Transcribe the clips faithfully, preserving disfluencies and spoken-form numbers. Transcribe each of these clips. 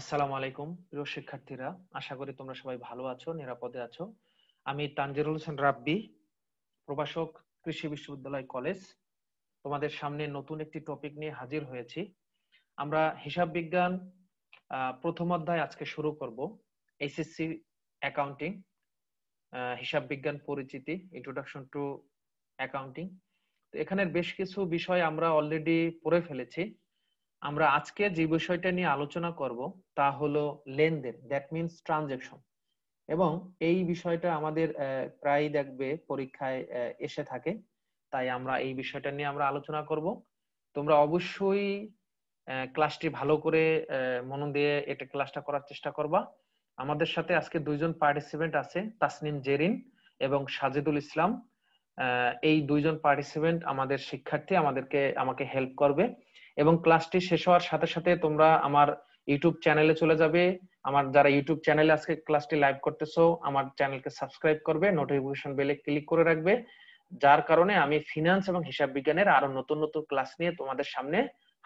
আসসালামু আলাইকুম প্রিয় শিক্ষার্থীরা, আশা করি তোমরা সবাই ভালো আছো, নিরাপদে আছো। আমি তানজিরুল হোসেন রাব্বি, প্রভাষক, কৃষি বিশ্ববিদ্যালয় কলেজ। তোমাদের সামনে নতুন একটি টপিক নিয়ে হাজির হয়েছি। আমরা হিসাব বিজ্ঞান প্রথম অধ্যায় আজকে শুরু করব, এসএসসি অ্যাকাউন্টিং, হিসাব বিজ্ঞান পরিচিতি, ইন্ট্রোডাকশন টু অ্যাকাউন্টিং। তো এখানের বেশ কিছু বিষয় আমরা অলরেডি পড়ে ফেলেছি। আমরা আজকে যে বিষয়টা নিয়ে আলোচনা করব তা হলো লেনদেন, দ্যাট মিনস ট্রানজ্যাকশন, এবং এই বিষয়টা আমাদের প্রায় দেখবে পরীক্ষায় এসে থাকে, তাই আমরা এই বিষয়টা নিয়ে আমরা আলোচনা করব। তোমরা অবশ্যই ক্লাসটি ভালো করে মন দিয়ে এটা ক্লাসটা করার চেষ্টা করবা। আমাদের সাথে আজকে দুইজন পার্টিসিপেন্ট আছে, তাসনিম জেরিন এবং সাজিদুল ইসলাম। এই দুইজন পার্টিসিপেন্ট আমাদের শিক্ষার্থী, আমাদেরকে আমাকে হেল্প করবে। এবং ক্লাসটি শেষ হওয়ার সাথে সাথে তোমরা আমার ইউটিউব চ্যানেলে চলে যাবে। আমার যারা ইউটিউব চ্যানেলে আজকে ক্লাসটি লাইভ করতেছো, আমার চ্যানেলকে সাবস্ক্রাইব করবে, নোটিফিকেশন বেলে ক্লিক করে রাখবে, যার কারণে আমি ফিনান্স এবং হিসাব বিজ্ঞানের আরো নতুন নতুন ক্লাস নিয়ে তোমাদের সামনে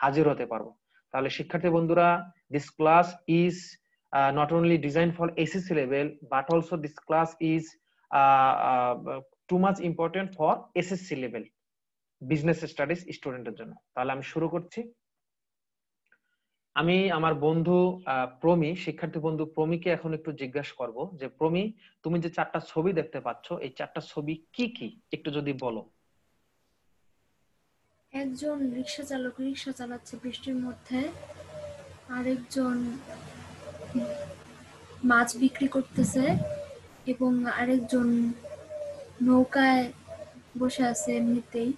হাজির হতে পারবো। তাহলে শিক্ষার্থী বন্ধুরা, this class is not only designed for S S C level but also this class is uh, uh, too much important for S S C level business studies স্টুডেন্টের জন্য। তাহলে আমি শুরু করছি। আমি আমার বন্ধু প্রমি, শিক্ষার্থী বন্ধু প্রমিকে এখন একটু জিজ্ঞাসা করব যে প্রমি, তুমি যে চারটা ছবি দেখতে পাচ্ছ, এই চারটা ছবি কি কি একটু যদি বলো। একজন রিকশা চালক রিকশা চালাচ্ছে বৃষ্টির মধ্যে, আরেকজন মাছ বিক্রি করতেছে, এবং আরেকজন নৌকায় বসে আছে এমনিতেই,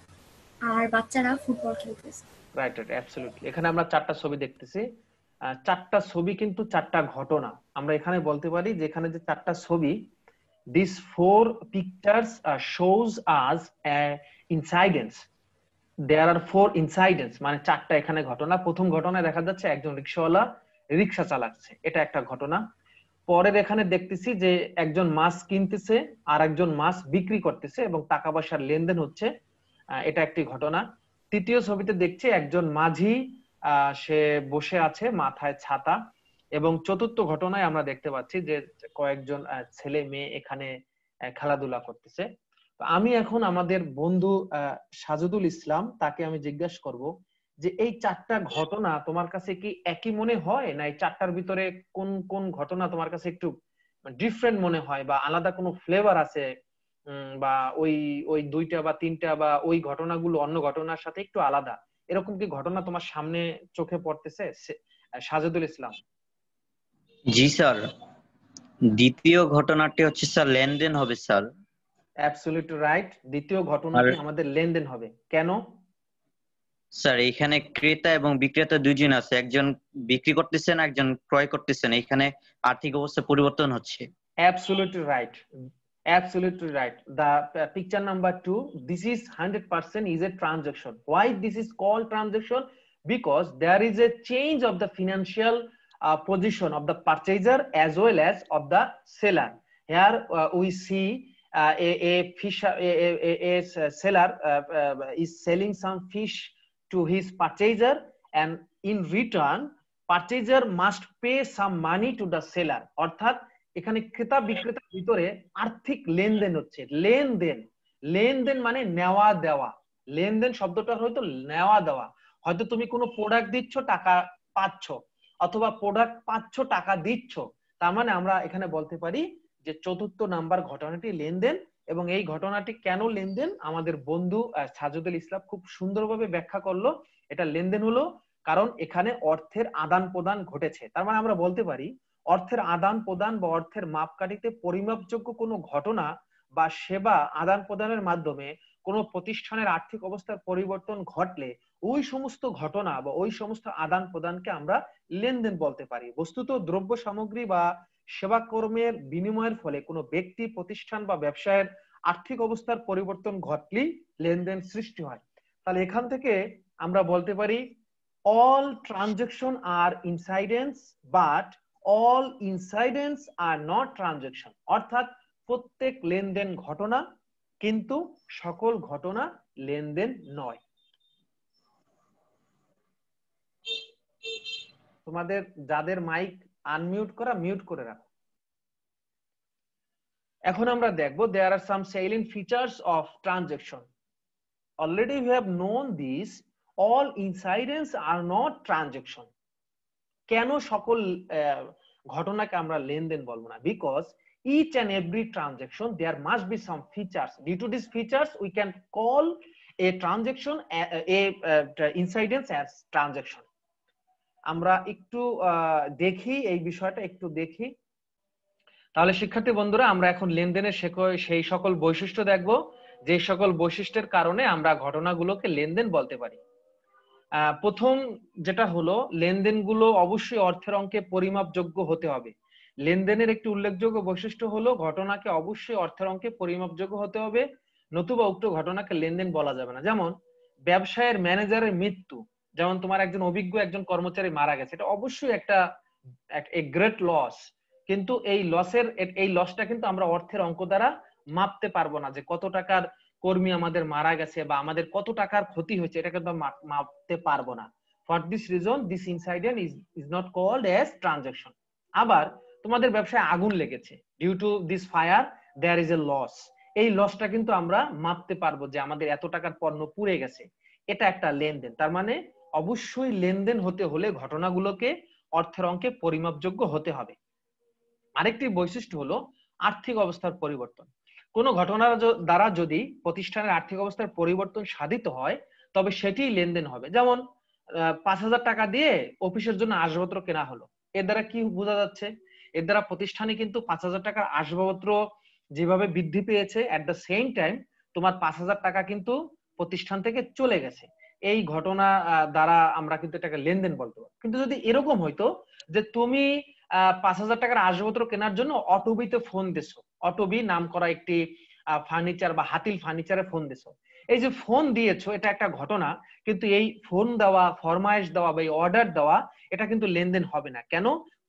আর বাচ্চারা ফুটবল খেলতেছে। Right right absolutely. এখানে আমরা চারটা ছবি দেখতেছি, চারটা ছবি কিন্তু চারটা ঘটনা। আমরা এখানে বলতে পারি যে এখানে যে চারটা ছবি, this four pictures shows us incidents, there are four incidents, মানে চারটা এখানে ঘটনা। প্রথম ঘটনায় দেখা যাচ্ছে একজন রিকশাওয়ালা রিকশা চালাচ্ছে, এটা একটা ঘটনা। পরের এখানে দেখতেছি যে একজন মাছ কিনতেছে আর একজন মাছ বিক্রি করতেছে এবং টাকা পয়সার লেনদেন হচ্ছে, এটা একটি ঘটনা। তৃতীয় ছবিতে দেখছি একজন মাঝি, সে বসে আছে, মাথায় ছাতা। এবং চতুর্থ ঘটনায় আমরা দেখতে পাচ্ছি যে কয়েকজন ছেলে মেয়ে এখানে খেলাধুলা করতেছে। তো আমি এখন আমাদের বন্ধু সাজুদুল ইসলাম, তাকে আমি জিজ্ঞাসা করব যে এই চারটা ঘটনা তোমার কাছে কি একই মনে হয়, না এই চারটার ভিতরে কোন কোন ঘটনা তোমার কাছে একটু ডিফারেন্ট মনে হয়, বা আলাদা কোনো ফ্লেভার আছে, বা ওই ওই দুইটা বা তিনটা বা ওই ঘটনাগুলো অন্য ঘটনার সাথে একটু আলাদা, এরকম কি ঘটনা তোমার সামনে চোখে পড়তেছে সাজেদুল ইসলাম? জি স্যার, দ্বিতীয় ঘটনাটি হচ্ছে স্যার লেনদেন হবে স্যার। অ্যাবসলিউটলি রাইট, দ্বিতীয় ঘটনাটি আমাদের লেনদেন হবে। কেন স্যার? এখানে ক্রেতা এবং বিক্রেতা দুইজন আছে, একজন বিক্রি করতেছেন, একজন ক্রয় করতেছেন, এখানে আর্থিক অবস্থা পরিবর্তন হচ্ছে। Absolutely right, absolutely right. The uh, picture number two, this is one hundred percent is a transaction. Why this is called transaction? Because there is a change of the financial uh, position of the purchaser as well as of the seller. Here uh, we see uh, a, a fish, a, a, a, a seller uh, uh, is selling some fish to his purchaser, and in return purchaser must pay some money to the seller. অর্থাৎ এখানে ক্রেতা বিক্রেতার ভিতরে আর্থিক লেনদেন হচ্ছে। লেনদেন লেনদেন মানে নেওয়া দেওয়া। লেনদেন শব্দটা হয়তো নেওয়া দেওয়া, হয়তো তুমি কোনো প্রোডাক্ট দিচ্ছ, টাকা পাচ্ছ, অথবা প্রোডাক্ট পাচ্ছ, টাকা দিচ্ছ। তার মানে আমরা এখানে বলতে পারি যে চতুর্থ নাম্বার ঘটনাটি লেনদেন। এবং এই ঘটনাটি কেন লেনদেন আমাদের বন্ধু সাজুদুল ইসলাম খুব সুন্দরভাবে ব্যাখ্যা করলো। এটা লেনদেন হলো কারণ এখানে অর্থের আদান প্রদান ঘটেছে। তার মানে আমরা বলতে পারি অর্থের আদান প্রদান বা অর্থের মাপকাঠিতে পরিমাপযোগ্য কোনো ঘটনা বা সেবা আদান প্রদানের মাধ্যমে কোনো প্রতিষ্ঠানের আর্থিক অবস্থার পরিবর্তন ঘটলে ওই সমস্ত ঘটনা বা ওই সমস্ত আদান প্রদানকে আমরা লেনদেন বলতে পারি। বস্তুত দ্রব্য সামগ্রী বা সেবাকর্মের বিনিময়ের ফলে কোনো ব্যক্তি, প্রতিষ্ঠান বা ব্যবসায়ের আর্থিক অবস্থার পরিবর্তন ঘটলেই লেনদেন সৃষ্টি হয়। তাহলে এখান থেকে আমরা বলতে পারি all transaction R incidents but all incidents are not transaction. অর্থাৎ প্রত্যেক লেনদেন ঘটনা, কিন্তু সকল ঘটনা লেনদেন নয়। তোমাদের যাদের মাইক আনমিউট করা মিউট করে রাখো। এখন আমরা দেখব there are some salient features of transaction. Already we have known this. All incidents are not transaction. কেন সকল ঘটনাকে আমরা লেনদেন বলবো না? Because each and every transaction there must be some features. Due to these features we can call a transaction a, a, a incidents as transaction. আমরা একটু দেখি এই বিষয়টা একটু দেখি। তাহলে শিক্ষার্থী বন্ধুরা আমরা এখন লেনদেনের সেই সকল বৈশিষ্ট্য দেখব যে সকল বৈশিষ্ট্যের কারণে আমরা ঘটনাগুলোকে লেনদেন বলতে পারি। প্রথম যেটা হলো লেনদেনগুলো অবশ্যই অর্থের অঙ্কে পরিমাপযোগ্য হতে হবে। লেনদেনের একটি উল্লেখযোগ্য বৈশিষ্ট্য হলো ঘটনাকে অবশ্যই অর্থের অঙ্কে পরিমাপযোগ্য হতে হবে, নতুবা উক্ত ঘটনাকে লেনদেন বলা যাবে না। যেমন ব্যবসায়ের ম্যানেজারের মৃত্যু, যেমন তোমার একজন অভিজ্ঞ একজন কর্মচারী মারা গেছে, এটা অবশ্যই একটা গ্রেট লস, কিন্তু এই লসের এই লসটা কিন্তু আমরা অর্থের অঙ্ক দ্বারা মাপতে পারবো না যে কত টাকার কর্মী আমাদের মারা গেছে বা আমাদের কত টাকার ক্ষতি হয়েছে, এটা কিন্তু মাপতে পারবো না। For this reason this incident is is not called as transaction. আবার তোমাদের ব্যবসায় আগুন লেগেছে, due to this fire there is a loss, এই লসটা কিন্তু আমরা মাপতে পারবো যে আমাদের এত টাকার পণ্য পুড়ে গেছে, এটা একটা লেনদেন। তার মানে অবশ্যই লেনদেন হতে হলে ঘটনাগুলোকে অর্থের অঙ্কে পরিমাপযোগ্য হতে হবে। আরেকটি বৈশিষ্ট্য হলো আর্থিক অবস্থার পরিবর্তন। কোনো ঘটনার দ্বারা যদি প্রতিষ্ঠানের আর্থিক অবস্থার পরিবর্তন সাধিত হয় তবে সেটি লেনদেন হবে। যেমন পাঁচ হাজার টাকা দিয়ে অফিসের জন্য আসবাবপত্র কেনা হলো, এর দ্বারা কি বোঝা যাচ্ছে? এর দ্বারা প্রতিষ্ঠানে কিন্তু পাঁচ হাজার টাকার আসবাবপত্র যেভাবে বৃদ্ধি পেয়েছে, এট দ্য সেম টাইম তোমার পাঁচ হাজার টাকা কিন্তু প্রতিষ্ঠান থেকে চলে গেছে। এই ঘটনা দ্বারা আমরা কিন্তু এটাকে লেনদেন বলতে পারি। কিন্তু যদি এরকম হইতো যে তুমি পাঁচ হাজার টাকার আসবাবপত্র কেনার জন্য অটোবিতে ফোন দিছো, অটোবি নাম করা একটি ফার্নিচার বা হাতিল ফার্নিচারে ফোন দিছো, এই যে ফোন দিয়েছো এটা একটা ঘটনা, কিন্তু এই ফোন দেওয়া ফরমায়েশ দেওয়া বা অর্ডার দেওয়া এটা কিন্তু লেনদেন হবে না। কেন?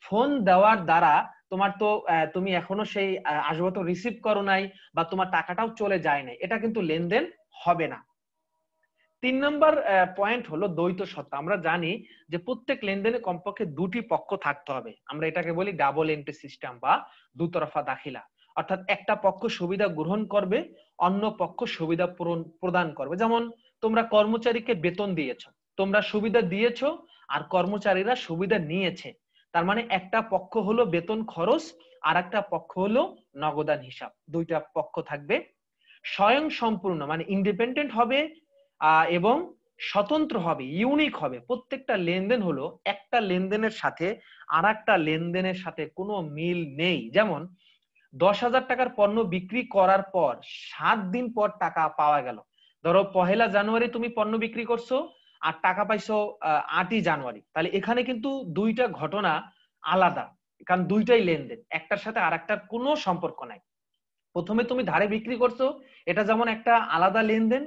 ফোন দেওয়ার দ্বারা তোমার তো তুমি এখনো সেই আসবাবপত্র রিসিভ করো নাই বা তোমার টাকাটাও চলে যায় নাই, এটা কিন্তু লেনদেন হবে না। তিন নম্বর পয়েন্ট হলো দ্বৈত সত্তা। আমরা জানি যে প্রত্যেক লেনদেনে কমপক্ষে দুটি পক্ষ থাকতে হবে, আমরা এটাকে বলি ডাবল এন্ট্রি সিস্টেম বা দুতরফা দাখিলা, অর্থাৎ একটা পক্ষ সুবিধা গ্রহণ করবে, অন্য পক্ষ সুবিধা প্রদান করবে। যেমন তোমরা কর্মচারীকে বেতন দিয়েছো, তোমরা সুবিধা দিয়েছো আর কর্মচারীরা সুবিধা নিয়েছে, তার মানে একটা পক্ষ হলো বেতন খরচ আর একটা পক্ষ হলো নগদান হিসাব, দুইটা পক্ষ থাকবে। স্বয়ং সম্পূর্ণ মানে ইন্ডিপেন্ডেন্ট হবে এবং স্বতন্ত্র হবে, ইউনিক হবে। প্রত্যেকটা লেনদেন হলো একটা লেনদেনের সাথে আর একটা লেনদেনের সাথে কোনো মিল নেই। যেমন দশ হাজার টাকার পণ্য বিক্রি করার পর সাত দিন পর টাকা পাওয়া গেল, ধরো পহেলা জানুয়ারি তুমি পণ্য বিক্রি করছো আর টাকা পাইছো আটই জানুয়ারি, তাহলে এখানে কিন্তু দুইটা ঘটনা আলাদা, কারণ দুইটাই লেনদেন, একটার সাথে আর একটার কোনো সম্পর্ক নাই। প্রথমে তুমি ধারে বিক্রি করছো, এটা যেমন একটা আলাদা লেনদেন,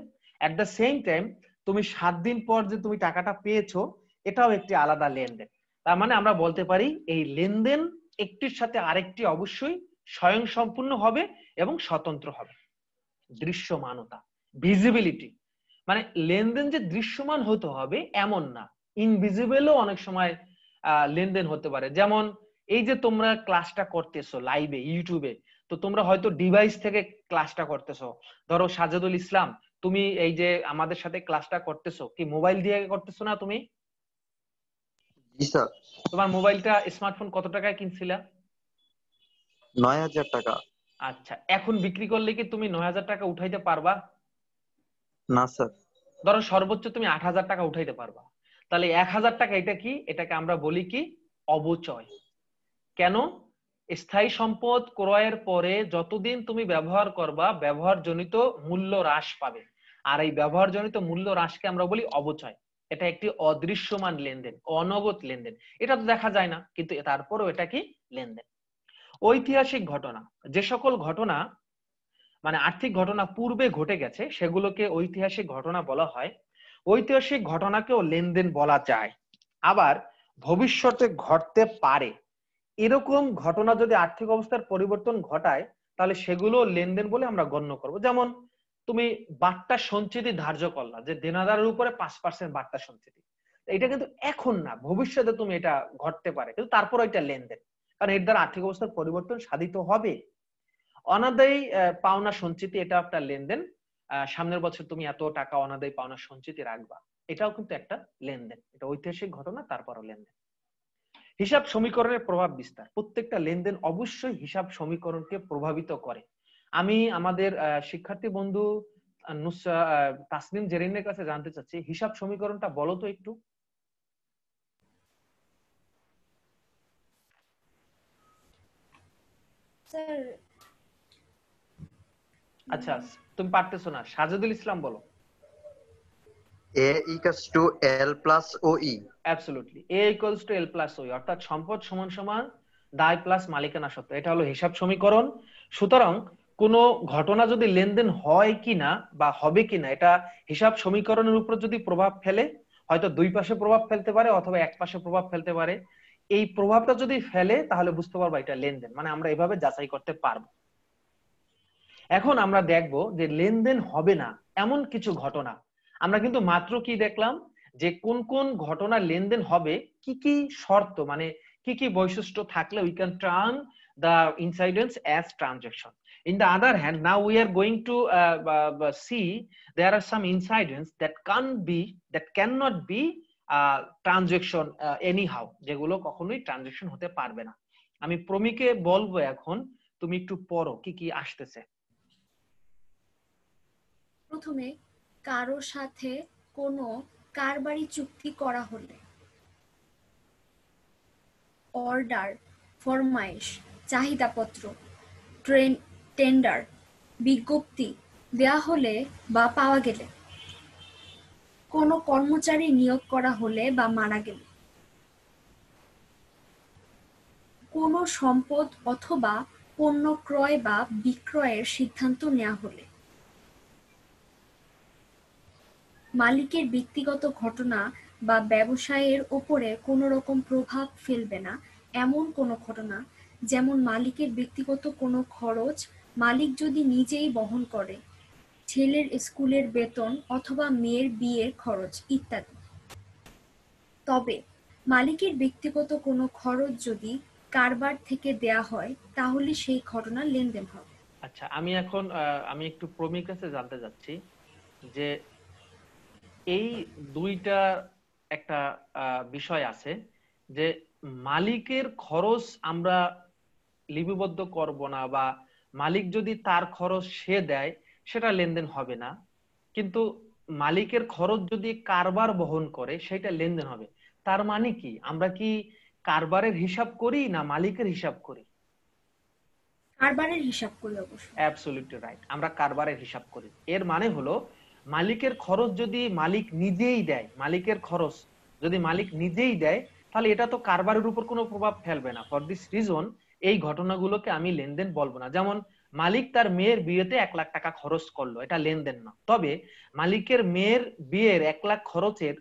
at the same time তুমি সাত দিন পর যে তুমি টাকাটা পেয়েছো এটাও একটি আলাদা লেনদেন। তার মানে আমরা বলতে পারি এই লেনদেন একটির সাথে আরেকটি অবশ্যই স্বয়ংসম্পূর্ণ হবে এবং স্বতন্ত্র হবে। দৃশ্যমানতা ভিজিবিলিটি, মানে লেনদেন যে দৃশ্যমান হতে হবে এমন না, ইনভিজিবলও অনেক সময় লেনদেন হতে পারে। যেমন এই যে তোমরা ক্লাসটা করতেছো লাইভে ইউটিউবে, তো তোমরা হয়তো ডিভাইস থেকে ক্লাসটা করতেছো, ধরো সাজাদুল ইসলাম তুমি এই যে আমাদের সাথে ক্লাসটা করতেছো কি মোবাইল দিয়ে করতেছো না তুমি? জি স্যার। তোমার মোবাইলটা স্মার্টফোন কত টাকায় কিনছিলা? নয় হাজার টাকা। আচ্ছা, এখন বিক্রি করলে কি তুমি নয় হাজার টাকা উঠাইতে পারবা? না স্যার। ধরো সর্বোচ্চ তুমি আট হাজার টাকা উঠাইতে পারবা, তাহলে এক হাজার টাকা এটা কি, এটাকে আমরা বলি কি অবচয়। কেন? স্থায়ী সম্পদ ক্রয়ের পরে যতদিন তুমি ব্যবহার করবা ব্যবহারজনিত মূল্য হ্রাস পাবে, আর এই ব্যবহারজনিত মূল্য হ্রাসকে আমরা বলি অবচয়। এটা একটি অদৃশ্যমান লেনদেন, অনগত লেনদেন, এটা তো দেখা যায় না, কিন্তু তারপরেও এটা কি লেনদেন। ঐতিহাসিক ঘটনা, যে সকল ঘটনা মানে আর্থিক ঘটনা পূর্বে ঘটে গেছে সেগুলোকে ঐতিহাসিক ঘটনা বলা হয়, ঐতিহাসিক ঘটনাকেও লেনদেন বলা যায়। আবার ভবিষ্যতে ঘটতে পারে এরকম ঘটনা যদি আর্থিক অবস্থার পরিবর্তন ঘটায় তাহলে সেগুলো লেনদেন বলে আমরা গণ্য করব। যেমন তুমি বাট্টা সঞ্চিতি ধার্য করলা যে দেনাদারের উপরে পাঁচ পার্সেন্ট বাট্টা সঞ্চিতি, এটা কিন্তু এখন না, ভবিষ্যতে তুমি এটা ঘটতে পারে, কিন্তু তারপর এটা লেনদেন, কারণ এর দ্বারা আর্থিক অবস্থার পরিবর্তন সাধিত হবে। অনাদায়ী পাওনা সঞ্চিতি এটা একটা লেনদেন, সামনের বছর তুমি এত টাকা অনাদায়ী পাওনা সঞ্চিতি রাখবা, এটাও কিন্তু একটা লেনদেন, এটা ঐতিহাসিক ঘটনা, তারপরও লেনদেন। হিসাব সমীকরণের প্রভাব বিস্তার, প্রত্যেকটা লেনদেন অবশ্যই হিসাব সমীকরণকে প্রভাবিত করে। আমি আমাদের শিক্ষার্থী বন্ধু তাসনিম জেরিনের কাছে জানতে চাচ্ছি, হিসাব সমীকরণটা বলো তো একটু। আচ্ছা তুমি পারতেছো না, সাজেদুল ইসলাম বলো। A equals to L plus O E. Absolutely. A equals to L plus O E. অর্থাৎ সম্পদ সমান সমান দায় প্লাস মালিকানা সত্ত্ব, এটা হলো হিসাব সমীকরণ। সুতরাং কোনো ঘটনা যদি লেনদেন হয় কিনা বা হবে কিনা, এটা হিসাব সমীকরণের উপর যদি প্রভাব ফেলে, হয়তো দুই পাশে প্রভাব ফেলতে পারে অথবা এক পাশে প্রভাব ফেলতে পারে, এই প্রভাবটা যদি ফেলে তাহলে বুঝতে পারবো এটা লেনদেন, মানে আমরা এভাবে যাচাই করতে পারবো। এখন আমরা দেখব যে লেনদেন হবে না এমন কিছু ঘটনা। আমরা কিন্তু মাত্র কি দেখলাম যে কোন কোন ঘটনা লেনদেন হবে, কি কি শর্ত, মানে কি কি বৈশিষ্ট্য থাকলে we can turn the incidence as transaction. In the other hand, now we are going to uh, uh, see there are some incidents that can be that cannot be uh, transaction uh, anyhow, যেগুলো কখনোই transaction হতে পারবে না। আমি প্রমিকে বলবো এখন তুমি একটু পড়ো কি কি আসতেছে। প্রথমে কারো সাথে কোনো কারবারি চুক্তি করা হলে অর্ডার, ফরমাইশ, চাহিদাপত্র, ট্রেন, টেন্ডার, বিজ্ঞপ্তি দেয়া হলে বা পাওয়া গেলে, কোনো কর্মচারী নিয়োগ করা হলে বা মারা গেলে, কোনো সম্পদ অথবা পণ্য ক্রয় বা বিক্রয়ের সিদ্ধান্ত নেওয়া হলে, মালিকের ব্যক্তিগত ঘটনা বা ব্যবসায়ের ওপরে কোনো রকম প্রভাব ফেলবে না এমন কোনো ঘটনা, যেমন মালিকের ব্যক্তিগত কোনো খরচ মালিক যদি নিজেই বহন করে, ছেলের স্কুলের বেতন অথবা মেয়ের বিয়ের খরচ ইত্যাদি। তবে মালিকের ব্যক্তিগত কোনো খরচ যদি কারবার থেকে দেয়া হয় তাহলে সেই ঘটনা লেনদেন হবে। আচ্ছা আমি এখন আমি একটু প্রমির কাছে জানতে যাচ্ছি যে এই দুইটা একটা বিষয় আছে যে মালিকের খরচ আমরা লিপিবদ্ধ করব না বা মালিক যদি তার খরচ সে দেয় সেটা লেনদেন হবে না, কিন্তু মালিকের খরচ যদি কারবার বহন করে সেটা লেনদেন হবে। তার মানে কি আমরা কি কারবারের হিসাব করি না মালিকের হিসাব করি? কারবারের হিসাব করি অবশ্যই। অ্যাবসলিউটলি রাইট, আমরা কারবারের হিসাব করি। এর মানে হলো মালিকের খরচ যদি মালিক নিজেই দেয়, মালিকের খরচ যদি মালিক নিজেই দেয় তাহলে এটা তো কারবারের উপর কোনো প্রভাব ফেলবে না। ফর দিস রিজন এই ঘটনাগুলোকে আমি লেনদেন বলবো না। যেমন মালিক তার মেয়ের বিয়েতে এক লাখ টাকা খরচ করলো, এটা লেনদেন না, তবে মালিকের মেয়ের বিয়ের এক লাখ খরচের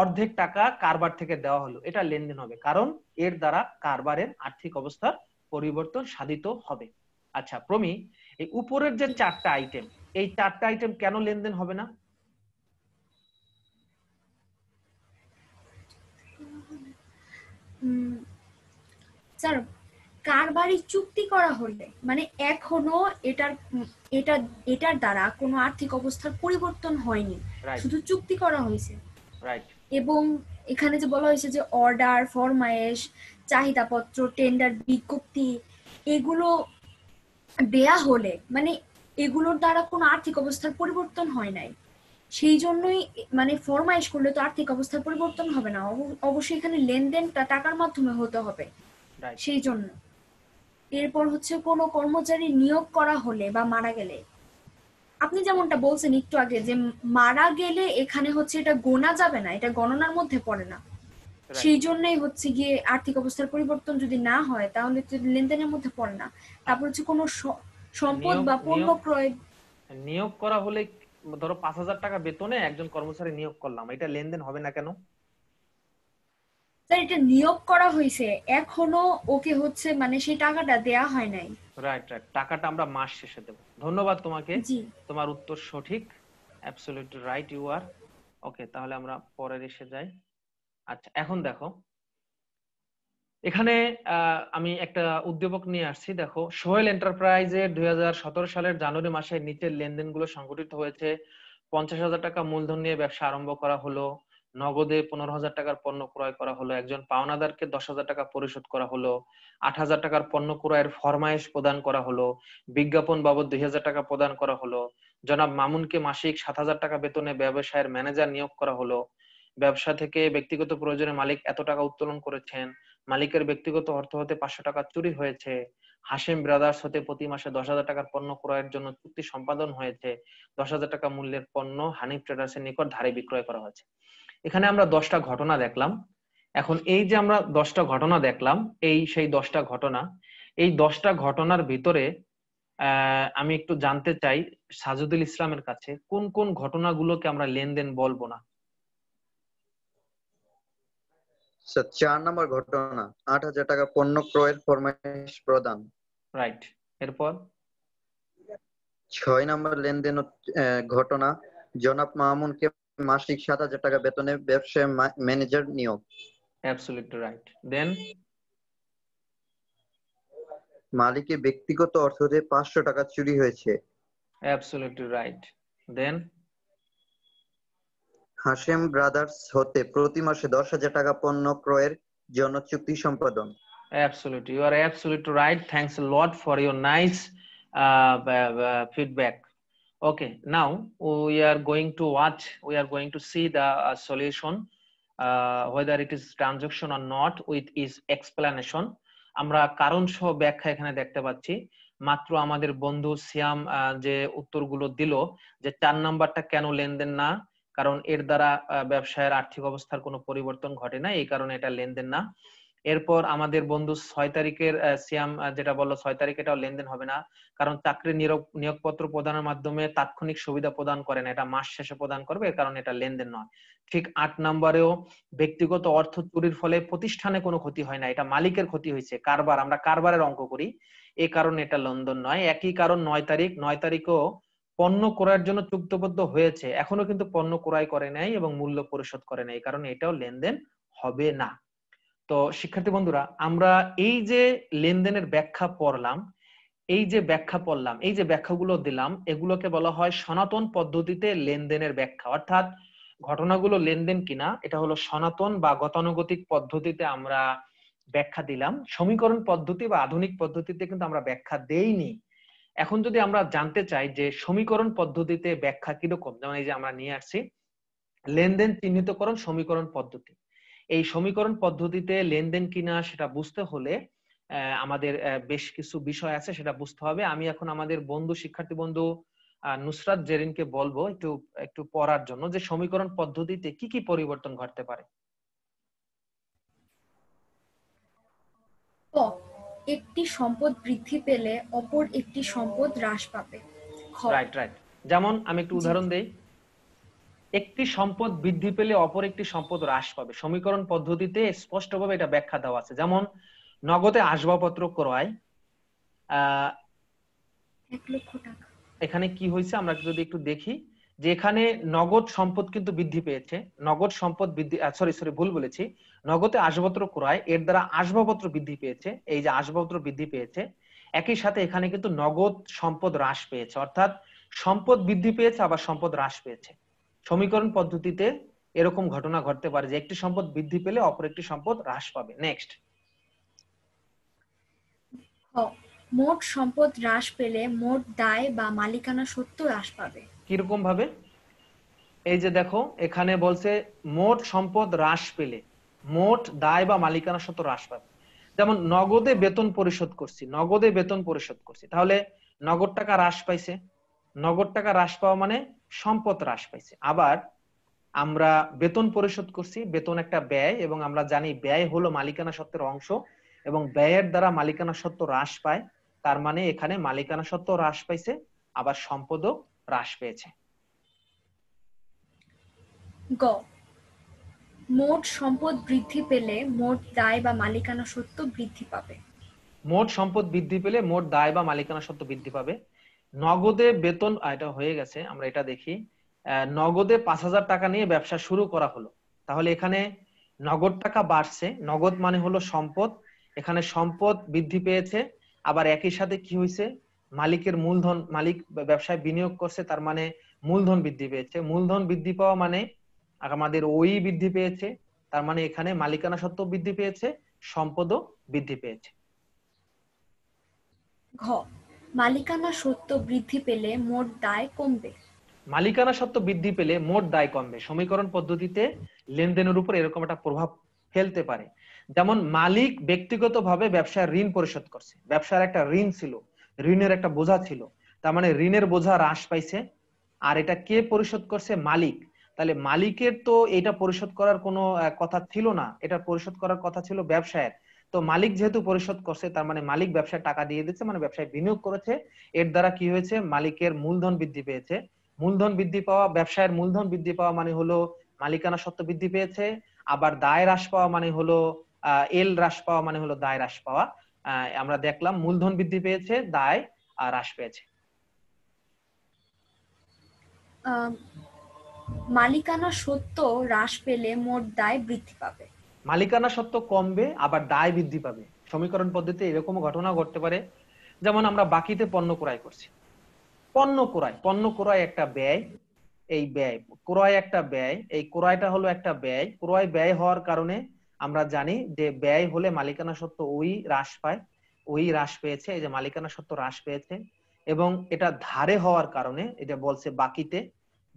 অর্ধেক টাকা কারবার থেকে দেওয়া হলো, এটা লেনদেন হবে, কারণ এর দ্বারা কারবারের আর্থিক অবস্থার পরিবর্তন সাধিত হবে। আচ্ছা প্রমি, এই উপরের যে চারটা আইটেম, এই চারটা আইটেম কেন লেনদেন হবে না? স্যার কারবারি চুক্তি করা হলে, মানে এখনো এটার এটা এটার দ্বারা কোনো আর্থিক অবস্থার পরিবর্তন হয়নি, শুধু চুক্তি করা হয়েছে। এবং এখানে যে বলা হয়েছে যে অর্ডার, ফরমায়েশ, চাহিদাপত্র, টেন্ডার, বিজ্ঞপ্তি এগুলো দেয়া হলে, মানে এগুলোর দ্বারা কোনো আর্থিক অবস্থার পরিবর্তন হয় নাই, সেই জন্যই মানে ফরমাইশ করলে তো আর্থিক অবস্থার পরিবর্তন হবে না, অবশ্যই এখানে লেনদেনটা টাকার মাধ্যমে হতে হবে সেই জন্য। এরপর হচ্ছে কোনো কর্মচারী নিয়োগ করা হলে বা মারা গেলে, আপনি যেমনটা বলছেন একটু আগে যে মারা গেলে এখানে হচ্ছে এটা গোনা যাবে না, এটা গণনার মধ্যে পড়ে না, সেই জন্যই হচ্ছে গিয়ে আর্থিক অবস্থার পরিবর্তন যদি না হয় তাহলে লেনদেনের মধ্যে পড়ে না। তারপর হচ্ছে কোনো সম্পদ বা পণ্য ক্রয়, নিয়োগ করা হলে ধরো পাঁচ হাজার টাকা বেতনে একজন কর্মচারী নিয়োগ করলাম, এটা লেনদেন হবে না কেন? স্যার এটা নিয়োগ করা হয়েছে, এখনো ওকে হচ্ছে মানে সেই টাকাটা দেয়া হয় নাই। রাইট রাইট, টাকাটা আমরা মাস শেষে দেব। ধন্যবাদ তোমাকে, তোমার উত্তর সঠিক। Absolutely right you are. Okay তাহলে আমরা পরের এসে যাই। আচ্ছা এখন দেখো এখানে আমি একটা উদ্যোগক নিয়ে আসছি দেখো সোহেল এন্টারপ্রাইজে দুই হাজার সতেরো সালের জানুয়ারি মাসে নিচের লেনদেনগুলো সংগঠিত হয়েছে পঞ্চাশ হাজার টাকা মূলধন নিয়ে ব্যবসা আরম্ভ করা হলো নগদে পনেরো হাজার টাকার পণ্য ক্রয় করা হলো একজন পাওনাদারকে দশ হাজার টাকা পরিশোধ করা হলো আট হাজার টাকার পণ্য ক্রয়ের ফরমায়েশ প্রদান করা হলো বিজ্ঞাপন বাবদ দুই হাজার টাকা প্রদান করা হলো জনাব মামুনকে মাসিক সাত হাজার টাকা বেতনে ব্যবসায়ের ম্যানেজার নিয়োগ করা হলো ব্যবসা থেকে ব্যক্তিগত প্রয়োজনে মালিক এত টাকা উত্তোলন করেছেন মালিকের ব্যক্তিগত অর্থ হতে পাঁচশো টাকা চুরি হয়েছে হাসিম ব্রাদার্স হতে প্রতি মাসে দশ হাজার টাকার পণ্য ক্রয়ের জন্য চুক্তি সম্পাদন হয়েছে দশ হাজার টাকা মূল্যের পণ্য হানিফ ট্রেডার্সের নিকট ধারে বিক্রয় করা হয়েছে এখানে আমরা দশটা ঘটনা দেখলাম এখন এই যে আমরা দশটা ঘটনা দেখলাম এই সেই দশটা ঘটনা এই দশটা ঘটনার ভিতরে আমি একটু জানতে চাই সাজুদুল ইসলামের কাছে কোন কোন ঘটনাগুলোকে আমরা লেনদেন বলবো না স্যার চার নম্বর ঘটনা আট হাজার টাকা পণ্য ক্রয়ের ফরমায়েশ প্রদান রাইট এরপর ছয় নম্বর লেনদেন ঘটনা জনাব মামুনকে মাসিক সাত হাজার টাকা বেতনে ব্যবসা ম্যানেজার নিয়োগ অ্যাবসলিউটলি রাইট দেন মালিকের ব্যক্তিগত অর্থ হতে পাঁচশো টাকা চুরি হয়েছে absolutely right then Hashim brothers হতে প্রতি মাসে দশ হাজার টাকা পণ্য ক্রয়ের জন্য চুক্তি সম্পাদন absolutely you are absolutely right thanks a lot for your nice feedback Okay, now we are going to watch, we are going to see the uh, solution, uh, whether it is transaction or not with its explanation. Amra karon shoh bakhya ekhane dekhte pacchi. Matro amader bondhu Siam je uttor gulo dilo je চার number ta keno lenden na, karon er dara byabshayer arthik obosthar kono poriborton ghote na, ei karone eta lenden na. এরপর আমাদের বন্ধু ছয় তারিখের সিয়াম যেটা বললো ছয় তারিখে এটাও লেনদেন হবে না কারণ চাকরি নিয়োগপত্র প্রদানের মাধ্যমে তাৎক্ষণিক সুবিধা প্রদান করেন এটা মাস শেষে প্রদান করবে এর কারণে এটা লেনদেন নয় ঠিক আট নম্বরেও ব্যক্তিগত অর্থ চুরির ফলে প্রতিষ্ঠানে কোনো ক্ষতি হয় না এটা মালিকের ক্ষতি হয়েছে কারবার আমরা কারবারের অঙ্ক করি এই কারণে এটা লেনদেন নয় একই কারণ নয় তারিখ নয় তারিখও পণ্য ক্রয়ের জন্য চুক্তিবদ্ধ হয়েছে এখনো কিন্তু পণ্য ক্রয় করে নাই এবং মূল্য পরিশোধ করে নাই এই কারণে এটাও লেনদেন হবে না তো শিক্ষার্থী বন্ধুরা আমরা এই যে লেনদেনের ব্যাখ্যা পড়লাম এই যে ব্যাখ্যা পড়লাম এই যে ব্যাখ্যাগুলো দিলাম এগুলোকে বলা হয় সনাতন পদ্ধতিতে লেনদেনের ব্যাখ্যা অর্থাৎ ঘটনাগুলো লেনদেন কিনা এটা হলো সনাতন বা গতানুগতিক পদ্ধতিতে আমরা ব্যাখ্যা দিলাম সমীকরণ পদ্ধতি বা আধুনিক পদ্ধতিতে কিন্তু আমরা ব্যাখ্যা দেইনি এখন যদি আমরা জানতে চাই যে সমীকরণ পদ্ধতিতে ব্যাখ্যা কিরকম যেমন এই যে আমরা নিয়ে আসছি লেনদেন চিহ্নিতকরণ সমীকরণ পদ্ধতি এই সমীকরণ পদ্ধতিতে লেনদেন কিনা সেটা বুঝতে হলে আমাদের বেশ কিছু বিষয় আছে সেটা বুঝতে হবে আমি এখন আমাদের বন্ধু শিক্ষার্থী বন্ধু নুসরাত জেরিনকে বলবো একটু একটু পড়ার জন্য যে সমীকরণ পদ্ধতিতে কি কি পরিবর্তন ঘটতে পারে ক একটি সম্পদ বৃদ্ধি পেলে অপর একটি সম্পদ হ্রাস পাবে রাইট রাইট যেমন আমি একটু উদাহরণ দেই একটি সম্পদ বৃদ্ধি পেলে অপর একটি সম্পদ হ্রাস পাবে সমীকরণ পদ্ধতিতে স্পষ্টভাবে এটা ব্যাখ্যা দেওয়া আছে যেমন নগদে আসবাবপত্র ক্রয় এখানে কি হয়েছে আমরা যদি একটু দেখি যে এখানে নগদ সম্পদ কিন্তু বৃদ্ধি পেয়েছে নগদ সম্পদ বৃদ্ধি সরি সরি ভুল বলেছি নগদে আসবাবপত্র ক্রয় এর দ্বারা আসবাবপত্র বৃদ্ধি পেয়েছে এই যে আসবাবপত্র বৃদ্ধি পেয়েছে একই সাথে এখানে কিন্তু নগদ সম্পদ হ্রাস পেয়েছে অর্থাৎ সম্পদ বৃদ্ধি পেয়েছে আবার সম্পদ হ্রাস পেয়েছে সমীকরণ পদ্ধতিতে এরকম ঘটনা ঘটতে পারে যে একটি সম্পদ বৃদ্ধি পেলে অপর একটি সম্পদ হ্রাস পাবে নেক্সট মোট সম্পদ হ্রাস পেলে মোট দায় বা মালিকানা সত্ত্ব হ্রাস পাবে কি রকম ভাবে এই যে দেখো এখানে বলছে মোট সম্পদ হ্রাস পেলে মোট দায় বা মালিকানা সত্ত্ব হ্রাস পাবে যেমন নগদে বেতন পরিশোধ করছি নগদে বেতন পরিশোধ করছি তাহলে নগদ টাকা হ্রাস পাইছে নগদ টাকা হ্রাস পাওয়া মানে সম্পদ হ্রাস পাইছে আবার আমরা বেতন পরিশোধ করছি বেতন একটা ব্যয় এবং আমরা জানি ব্যয় হলো মালিকানা সত্ত্বের অংশ এবং ব্যয়ের দ্বারা মালিকানা সত্ত্ব হ্রাস পায় তার মানে এখানে মালিকানা সত্ত্ব হ্রাস পাইছে আবার সম্পদও হ্রাস পেয়েছে গ মোট সম্পদ বৃদ্ধি পেলে মোট দায় বা মালিকানা সত্ত্ব বৃদ্ধি পাবে মোট সম্পদ বৃদ্ধি পেলে মোট দায় বা মালিকানা সত্ত্ব বৃদ্ধি পাবে নগদে বেতন এটা হয়ে গেছে আমরা এটা দেখি নগদে পাঁচ হাজার টাকা নিয়ে ব্যবসা শুরু করা হলো তাহলে এখানে नगद टाका बाढ़ছে नगद माने हलो सम्पद एखाने सम्पद बृद्धि पेयेছে आबार एकी साथे कि हयेছে मालिकेर मूलधन मालिक व्यवसाय बिनियोग करছে तार माने मूलधन बृद्धि पेयेছে मूलधन बृद्धि पावा माने आमादेर ओई बृद्धि पेयेছে तार माने एखाने मालिकाना सत्त्व बृद्धि पेयेছে सम्पदो बृद्धि पेयेছে। घ मालिकाना सत्त्व बृद्धि पेले मोट दाय कमबे मालिकाना सत्त्व बृद्धि पेले मोट दाय कमबे समीकरण पद्धतिते लेनदेनेर उपर एरकम एकटा प्रभाव फेलते पारे जेमन मालिक व्यक्तिगतभावे व्यवसायेर ऋण परिशोध करछे व्यवसायेर एकटा ऋण छिलो ऋणेर एकटा बोझा छिलो तार माने ऋणेर बोझा ह्रास पाइछे आर एटा के परिशोध करछे मालिक ताहले मालिकेर तो एटा परिशोध करार कोनो कथा छिलो ना एटा परिशोध करार कथा छिलो व्यवसायेर तो मालिक जेहेतु परिशोध करछे तार माने मालिक व्यवसाय टाका दिए दिच्छे माने व्यवसाय बिनियोग करेछे एर द्वारा कि हयेछे मालिकेर मूलधन बृद्धि पेयेछे मूलधन बृद्धि पावा व्यवसायेर मूलधन बृद्धि पावा माने हलो मालिकाना सत्त्व बृद्धि पेयेछे आबार दाय ह्रास पावा माने हलो एल ह्रास पावा माने हलो दाय ह्रास पावा आमरा देखलाम मूलधन बृद्धि पेयेछे दाय आर ह्रास पेयेछे। मालिकाना सत्त्व ह्रास पेले मोट दाय बृद्धि पाबे मालिकाना सत्त्व कमबे आबार दाय बृद्धि पाबे समीकरण पद्धतिते एरकम घटना घटते पारे जेमन आमरा बाकिते पण्य क्रय करछि पण्य क्रय पण्य क्रय एक व्यय এই ব্যয় ক্রয় একটা ব্যয় এই ক্রয়টা হলো একটা ব্যয় ক্রয় ব্যয় হওয়ার কারণে আমরা জানি যে ব্যয় হলে মালিকানা সত্ত্ব ওই হ্রাস পায় ওই হ্রাস পেয়েছে এই যে মালিকানা সত্ত্ব হ্রাস পেয়েছে এবং এটা ধারে হওয়ার কারণে এটা বলছে বাকিতে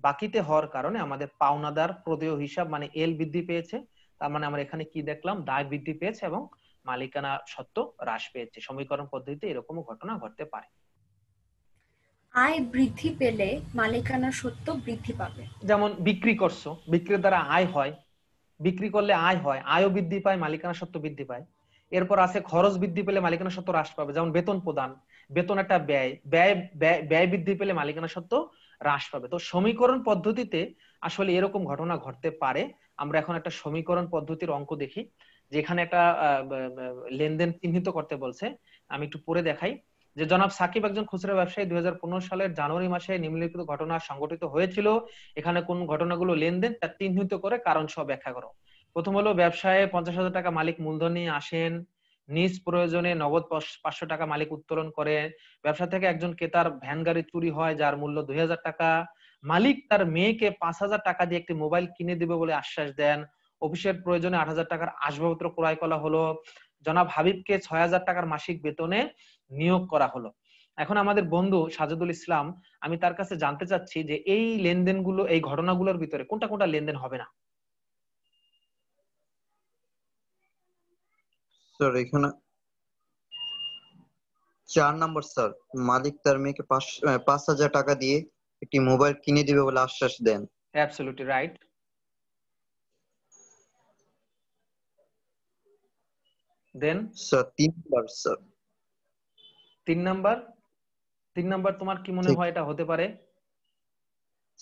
বাকিতে হওয়ার কারণে আমাদের পাওনাদার প্রদেয় হিসাব মানে এল বৃদ্ধি পেয়েছে তার মানে আমরা এখানে কি দেখলাম দায় বৃদ্ধি পেয়েছে এবং মালিকানা সত্ত্ব হ্রাস পেয়েছে সমীকরণ পদ্ধতিতে এরকম ঘটনা ঘটতে পারে। आय बृद्धि पेले मालिकाना सत्त्व बृद्धि पाबे जेमन बिक्री करछो बिक्रिर द्वारा आय हय बिक्री करले आय हय आयो बृद्धि पाय मालिकाना सत्त्व बृद्धि पाय एरपर आछे खरच बृद्धि पेले मालिकाना सत्त्व ह्रास पाबे जेमन बेतन प्रदान बेतन एकटा व्यय व्यय व्यय बृद्धि पेले मालिकाना सत्त्व ह्रास पाबे तो समीकरण पद्धतिते आसले एरकम घटना घटते पारे आमरा एखन एकटा समीकरण पद्धतिर अंक देखि जेखाने एकटा लेनदेन चिह्नित करते बोलछे आमि एकटु परे देखाई যে জনাব সাকিব একজন খুচরা ব্যবসায়ী দুই হাজার পনেরো সালের জানুয়ারি মাসে নিম্নলিখিত ঘটনা সংঘটিত হয়েছিল এখানে কোন ঘটনাগুলো লেনদেন তা চিহ্নিত করে কারণ সহ ব্যাখ্যা করো। প্রথম হলো ব্যবসায়ে পঞ্চাশ হাজার টাকা মালিক মূলধন নিয়ে আসেন নিজ প্রয়োজনে নগদ পাঁচশো টাকা মালিক উত্তোলন করেন ব্যবসা থেকে একজন ক্রেতার ভ্যান গাড়ি চুরি হয় যার মূল্য দুই হাজার টাকা মালিক তার মেয়েকে পাঁচ হাজার টাকা দিয়ে একটি মোবাইল কিনে দেবে বলে আশ্বাস দেন অফিসের প্রয়োজনে আট হাজার টাকার আসবাবপত্র ক্রয় করা হলো জনাব হাবিবকে ছয় হাজার টাকার মাসিক বেতনে নিয়োগ করা হলো। এখন আমাদের বন্ধু সাজেদুল ইসলাম আমি তার কাছে জানতে চাচ্ছি যে এই লেনদেনগুলো এই ঘটনাগুলোর ভিতরে কোনটা কোনটা লেনদেন হবে না স্যার এখানে চার নম্বর স্যার মালিক তার মেয়েকে পাঁচ হাজার টাকা দিয়ে একটি মোবাইল কিনে দিবে বলে আশ্বাস দেন অ্যাবসলিউটলি রাইট। দেন স্যার তিন নম্বর স্যার तीन नंबर तीन नंबर तुम्हार की मने হয় এটা হতে পারে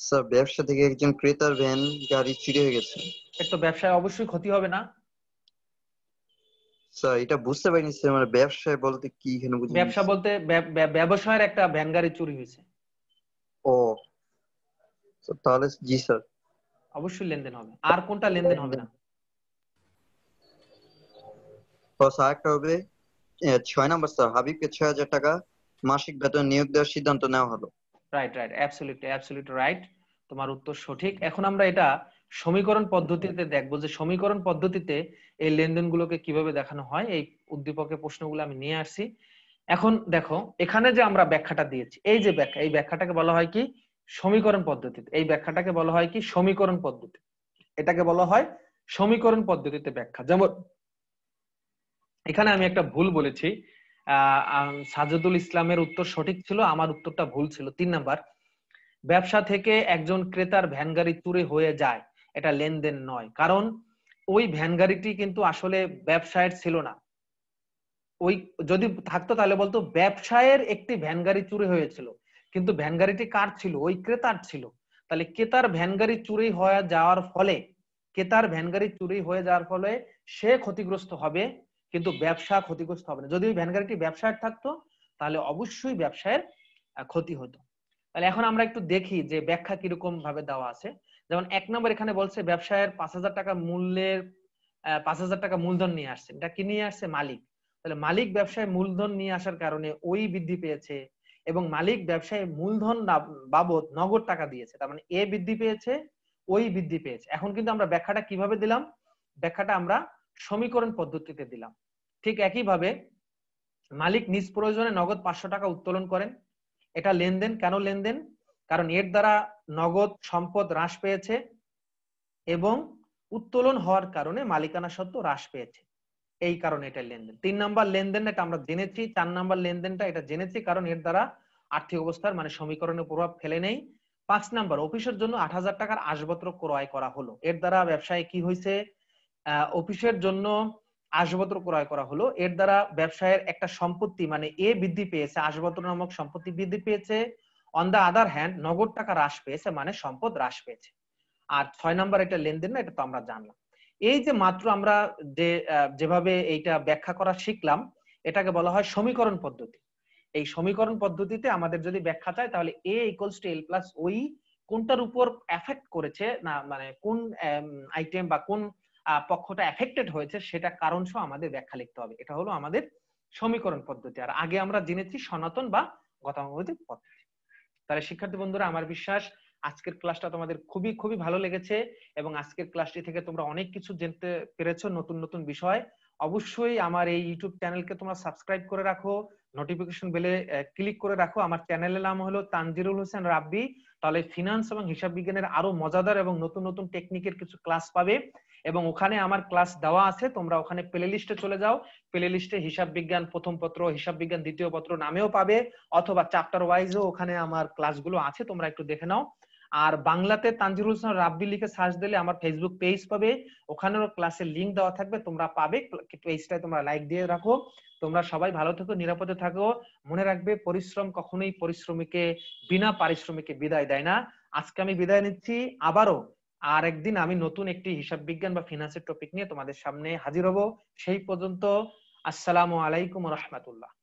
স্যার ব্যবসা থেকে একজন ক্রেতার ভ্যান গাড়ি চুরি হয়ে গেছে এটা ব্যবসায় অবশ্যই ক্ষতি হবে না স্যার এটা বুঝতে পারিনি স্যার মানে ব্যবসায় বলতে কি এখানে বুঝিনি ব্যবসা বলতে ব্যবসায়ের একটা ভ্যান গাড়ি চুরি হয়েছে ও স্যার তাহলে জি স্যার অবশ্যই লেনদেন হবে আর কোনটা লেনদেন হবে না পোশাক হবে ছয় নম্বর স্যার হাবিবকে ছয় হাজার টাকা মাসিক বেতন নিয়োগ দেওয়ার সিদ্ধান্ত নেওয়া হলো right right absolutely absolutely right তোমার উত্তর সঠিক। এখন আমরা এটা সমীকরণ পদ্ধতিতে দেখব যে সমীকরণ পদ্ধতিতে এই লেনদেনগুলোকে কিভাবে দেখানো হয় এই উদ্দীপকে প্রশ্নগুলো আমি নিয়ে আসছি। এখন দেখো এখানে যে আমরা ব্যাখ্যাটা দিয়েছি এই যে ব্যাখ্যা এই ব্যাখ্যাটাকে বলা হয় কি সমীকরণ পদ্ধতিতে এই ব্যাখ্যাটাকে বলা হয় কি সমীকরণ পদ্ধতি এটাকে বলা হয় সমীকরণ পদ্ধতিতে ব্যাখ্যা। যেমন এখানে আমি একটা ভুল বলেছি আহ সাজেদুল ইসলামের উত্তর সঠিক ছিল আমার উত্তরটা ভুল ছিল তিন নাম্বার ব্যবসা থেকে একজন ক্রেতার ভ্যান গাড়ি চুরি হয়ে যায় এটা লেনদেন নয় কারণ ওই ভ্যান গাড়িটি কিন্তু আসলে ব্যবসায়ের ছিল না ওই যদি থাকতো তাহলে বলতো ব্যবসায়ের একটি ভ্যান গাড়ি চুরি হয়েছিল কিন্তু ভ্যান গাড়িটি কার ছিল ওই ক্রেতার ছিল তাহলে ক্রেতার ভ্যান গাড়ি চুরি হয়ে যাওয়ার ফলে ক্রেতার ভ্যান গাড়ি চুরি হয়ে যাওয়ার ফলে সে ক্ষতিগ্রস্ত হবে কিন্তু ব্যবসা ক্ষতিগ্রস্ত হবে না যদি ওই ভ্যান গাড়িটি ব্যবসায় থাকতো তাহলে অবশ্যই ব্যবসায়ের ক্ষতি হতো। তাহলে এখন আমরা একটু দেখি যে ব্যাখ্যা কিরকম ভাবে দেওয়া আছে যেমন এক নম্বর এখানে বলছে ব্যবসায়ের পাঁচ হাজার টাকা মূল্যের पाँच हजार टाका मूलधन निये आसछेन एटा कि निये आसछे मालिक তাহলে মালিক ব্যবসায় মূলধন নিয়ে আসার কারণে ওই বৃদ্ধি পেয়েছে এবং মালিক ব্যবসায় মূলধন বাবদ নগদ টাকা দিয়েছে তার মানে এ বৃদ্ধি পেয়েছে ওই বৃদ্ধি পেয়েছে এখন কিন্তু আমরা ব্যাখ্যাটা কিভাবে দিলাম ব্যাখ্যাটা আমরা সমীকরণ পদ্ধতিতে দিলাম ঠিক একই ভাবে মালিক নিজ প্রয়োজনে নগদ পাঁচশো টাকা উত্তোলন করেন এটা লেনদেন কেন লেনদেন কারণ এর দ্বারা নগদ সম্পদ হ্রাস পেয়েছে এবং উত্তোলন হওয়ার কারণে মালিকানা সত্ত্ব হ্রাস পেয়েছে এই কারণে এটা লেনদেন তিন নাম্বার লেনদেনটা আমরা জেনেছি চার নাম্বার লেনদেনটা এটা জেনেছি কারণ এর দ্বারা আর্থিক অবস্থার মানে সমীকরণে প্রভাব ফেলে নেই পাঁচ নাম্বার অফিসের জন্য আট হাজার টাকার আসবাবপত্র ক্রয় করা হলো এর দ্বারা ব্যবসায় কি হইছে অফিসের জন্য আসবাবপত্র ক্রয় করা হলো এর দ্বারা ব্যবসায়ের একটা সম্পত্তি মানে এ বৃদ্ধি পেয়েছে আসবাবপত্র নামক সম্পত্তি বৃদ্ধি পেয়েছে অন দা আদার হ্যান্ড নগদ টাকা হ্রাস পেয়েছে মানে সম্পদ হ্রাস পেয়েছে আর ছয় নাম্বার এটা লেনদেন না এটা তো আমরা জানলাম এই যে মাত্র আমরা যে যেভাবে এইটা ব্যাখ্যা করা শিখলাম এটাকে বলা হয় সমীকরণ পদ্ধতি এই সমীকরণ পদ্ধতিতে আমাদের যদি ব্যাখ্যা চাই তাহলে a = l + o কোনটার উপর এফেক্ট করেছে না মানে কোন আইটেম বা কোন পক্ষটা এফেক্টেড হয়েছে সেটা কারণ সহ আমাদের ব্যাখ্যা লিখতে হবে এটা হলো আমাদের সমীকরণ পদ্ধতি আর আগে আমরা জেনেছি সনাতন বা গতানুগতিক পদ্ধতি তাহলে শিক্ষার্থী বন্ধুরা আমার বিশ্বাস আজকের ক্লাসটা তোমাদের খুবই খুবই ভালো লেগেছে এবং আজকের ক্লাসটি থেকে তোমরা অনেক কিছু জানতে পেরেছো নতুন নতুন বিষয় অবশ্যই আমার এই ইউটিউব চ্যানেলকে তোমরা সাবস্ক্রাইব করে রাখো নোটিফিকেশন বেলে ক্লিক করে রাখো আমার চ্যানেলের নাম হলো তানজিরুল হোসেন রাব্বি তাহলে ফিনান্স এবং হিসাব বিজ্ঞানের আরো মজাদার এবং নতুন নতুন টেকনিকের কিছু ক্লাস পাবে এবং ওখানে আমার ক্লাস দেওয়া আছে তোমরা ওখানে প্লেলিস্টে চলে যাও প্লেলিস্টে হিসাব বিজ্ঞান প্রথম পত্র হিসাব বিজ্ঞান দ্বিতীয় পত্র নামেও পাবে অথবা চ্যাপ্টার ওয়াইজও ওখানে আমার ক্লাসগুলো আছে তোমরা একটু দেখে নাও আর বাংলাতে তানজিরুল হোসেন রাব্বি লিখে সার্চ দিলে আমার ফেসবুক পেজ পাবে ওখানেও ক্লাসের লিংক দেওয়া থাকবে তোমরা পাবে পেজটায় তোমরা লাইক দিয়ে রাখো তোমরা সবাই ভালো থেকো নিরাপদে থাকো মনে রাখবে পরিশ্রম কখনোই পরিশ্রমীকে বিনা পারিশ্রমিকে বিদায় দেয় না আজকে আমি বিদায় নিচ্ছি আবারও আর একদিন আমি নতুন একটি হিসাব বিজ্ঞান বা ফিনান্সের টপিক নিয়ে তোমাদের সামনে হাজির হব সেই পর্যন্ত আসসালামু আলাইকুম রাহমাতুল্লাহ